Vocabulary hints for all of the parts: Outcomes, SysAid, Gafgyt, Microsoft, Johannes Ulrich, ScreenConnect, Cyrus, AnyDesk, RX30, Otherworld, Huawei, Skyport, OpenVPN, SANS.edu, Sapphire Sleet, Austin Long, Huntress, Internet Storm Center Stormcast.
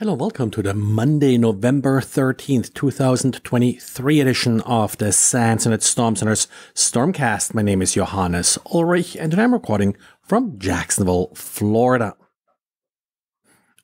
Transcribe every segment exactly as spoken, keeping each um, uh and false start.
Hello, welcome to the Monday, November thirteenth, two thousand twenty-three edition of the SANS and its Storm Center's Stormcast. My name is Johannes Ulrich, and today I'm recording from Jacksonville, Florida.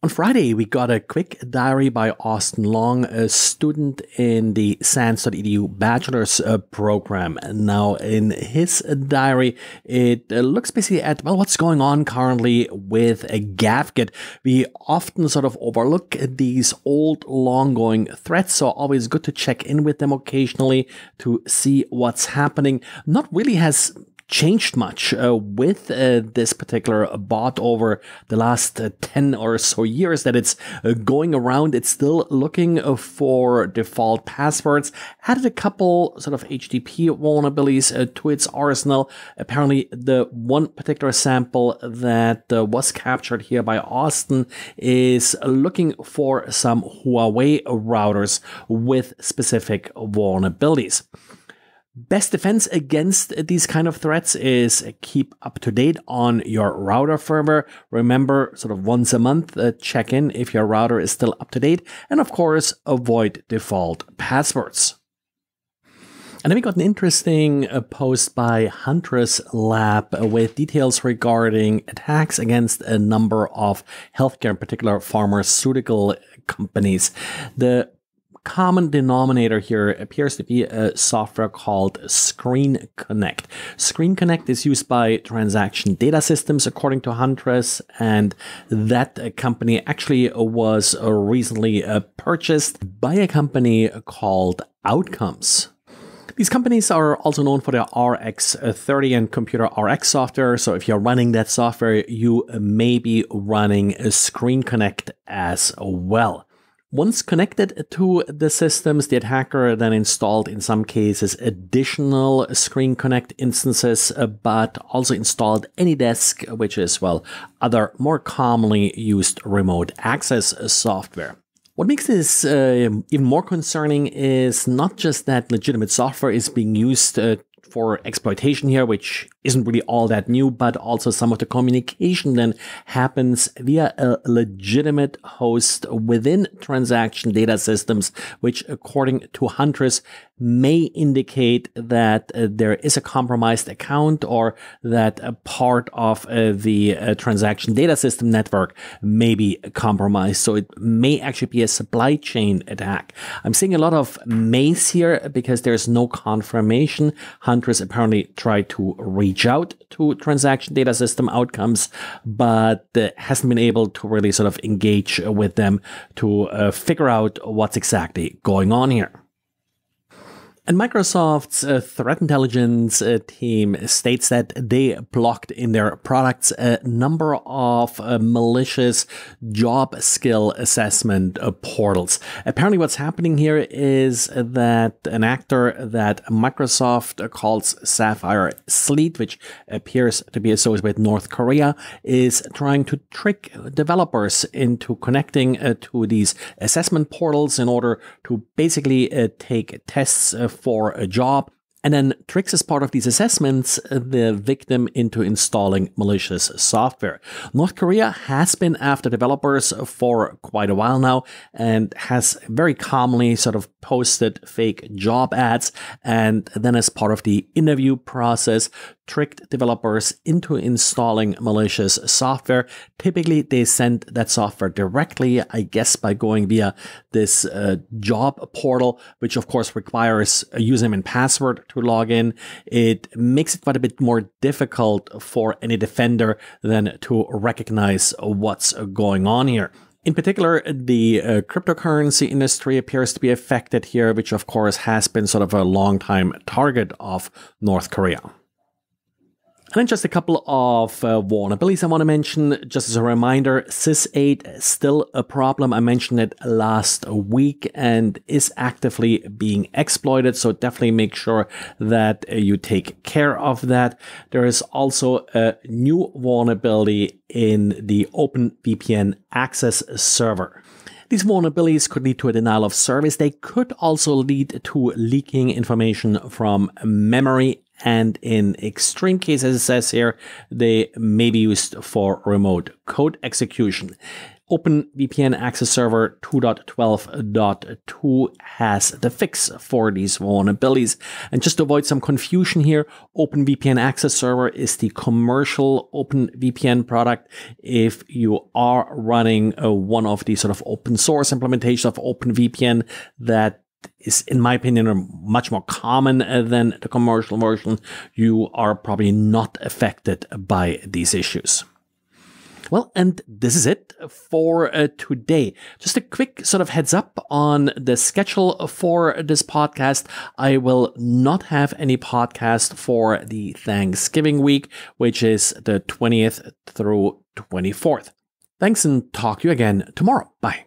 On Friday, we got a quick diary by Austin Long, a student in the SANS dot E D U bachelor's uh, program. Now, in his diary, it uh, looks basically at, well, what's going on currently with uh, Gafgyt. We often sort of overlook these old, long-going threats, so always good to check in with them occasionally to see what's happening. Not really has changed much uh, with uh, this particular bot over the last uh, ten or so years that it's uh, going around. It's still looking uh, for default passwords, added a couple sort of H T T P vulnerabilities uh, to its arsenal. Apparently the one particular sample that uh, was captured here by Austin is looking for some Huawei routers with specific vulnerabilities. Best defense against these kind of threats is keep up to date on your router firmware. Remember, sort of once a month, uh, check in if your router is still up to date. And of course, avoid default passwords. And then we got an interesting uh, post by Huntress Lab uh, with details regarding attacks against a number of healthcare, in particular pharmaceutical companies. The common denominator here appears to be a software called ScreenConnect. ScreenConnect is used by transaction data systems, according to Huntress, and that company actually was recently purchased by a company called Outcomes. These companies are also known for their R X thirty and computer R X software. So if you're running that software, you may be running ScreenConnect as well. Once connected to the systems, the attacker then installed, in some cases, additional ScreenConnect instances, but also installed AnyDesk, which is, well, other more commonly used remote access software. What makes this uh, even more concerning is not just that legitimate software is being used uh, for exploitation here, which isn't really all that new, but also some of the communication then happens via a legitimate host within transaction data systems, which according to Huntress may indicate that uh, there is a compromised account or that a part of uh, the uh, transaction data system network may be compromised. So it may actually be a supply chain attack. I'm seeing a lot of mays here because there's no confirmation. Huntress apparently tried to reach out to transaction data system Outcomes, but uh, hasn't been able to really sort of engage with them to uh, figure out what's exactly going on here. And Microsoft's uh, threat intelligence uh, team states that they blocked in their products a number of uh, malicious job skill assessment uh, portals. Apparently what's happening here is that an actor that Microsoft calls Sapphire Sleet, which appears to be associated with North Korea, is trying to trick developers into connecting uh, to these assessment portals in order to basically uh, take tests uh, for a job, and then tricks as part of these assessments the victim into installing malicious software. North Korea has been after developers for quite a while now and has very commonly sort of posted fake job ads and then as part of the interview process tricked developers into installing malicious software. Typically, they send that software directly, I guess, by going via this uh, job portal, which of course requires a username and password to log in. It makes it quite a bit more difficult for any defender then to recognize what's going on here. In particular, the uh, cryptocurrency industry appears to be affected here, which of course has been sort of a long-time target of North Korea. And then just a couple of uh, vulnerabilities I want to mention. Just as a reminder, SysAid is still a problem. I mentioned it last week and is actively being exploited. So definitely make sure that uh, you take care of that. There is also a new vulnerability in the Open V P N access server. These vulnerabilities could lead to a denial of service. They could also lead to leaking information from memory. And in extreme cases, as it says here, they may be used for remote code execution. OpenVPN Access Server two point twelve point two has the fix for these vulnerabilities. And just to avoid some confusion here, OpenVPN Access Server is the commercial OpenVPN product. If you are running uh, one of these sort of open source implementations of OpenVPN, that is, in my opinion, much more common than the commercial version, you are probably not affected by these issues. Well, and this is it for uh, today. Just a quick sort of heads up on the schedule for this podcast. I will not have any podcast for the Thanksgiving week, which is the twentieth through twenty-fourth. Thanks, and talk to you again tomorrow. Bye.